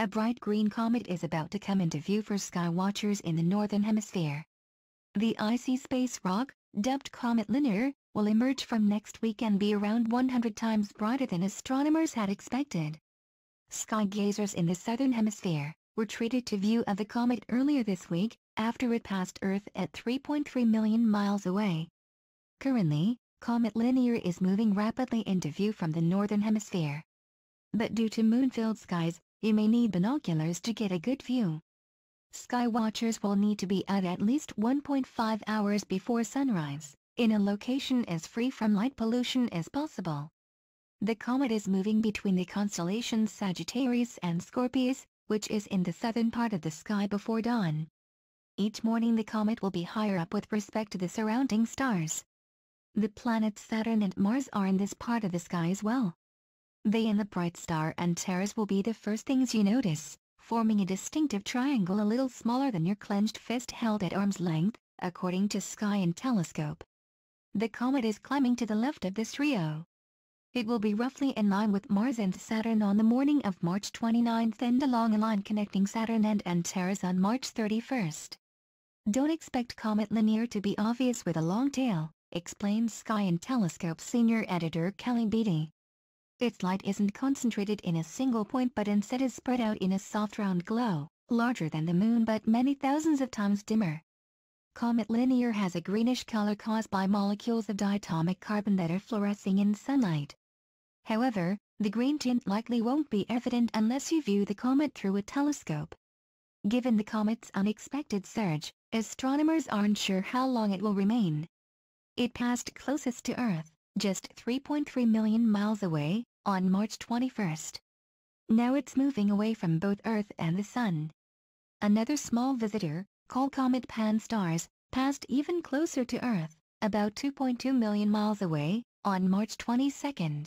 a bright green comet is about to come into view for sky watchers in the northern hemisphere. The icy space rock, dubbed Comet Linear, will emerge from next week and be around 100 times brighter than astronomers had expected. Sky gazers in the southern hemisphere were treated to view of the comet earlier this week, after it passed Earth at 3.3 million miles away. Currently, Comet Linear is moving rapidly into view from the northern hemisphere. But due to moon-filled skies, you may need binoculars to get a good view. Sky watchers will need to be out at least 1.5 hours before sunrise, in a location as free from light pollution as possible. The comet is moving between the constellations Sagittarius and Scorpius, which is in the southern part of the sky before dawn. Each morning the comet will be higher up with respect to the surrounding stars. The planets Saturn and Mars are in this part of the sky as well. They and the bright star Antares will be the first things you notice, forming a distinctive triangle a little smaller than your clenched fist held at arm's length, according to Sky and Telescope. The comet is climbing to the left of this trio. It will be roughly in line with Mars and Saturn on the morning of March 29th and along a line connecting Saturn and Antares on March 31st. Don't expect Comet Linear to be obvious with a long tail, explains Sky and Telescope senior editor Kelly Beatty. Its light isn't concentrated in a single point but instead is spread out in a soft round glow, larger than the moon but many thousands of times dimmer. Comet Linear has a greenish color caused by molecules of diatomic carbon that are fluorescing in sunlight. However, the green tint likely won't be evident unless you view the comet through a telescope. Given the comet's unexpected surge, astronomers aren't sure how long it will remain. It passed closest to Earth, just 3.3 million miles away, on March 21st. Now it's moving away from both Earth and the Sun. Another small visitor, called Comet Pan-STARRS, passed even closer to Earth, about 2.2 million miles away, on March 22nd.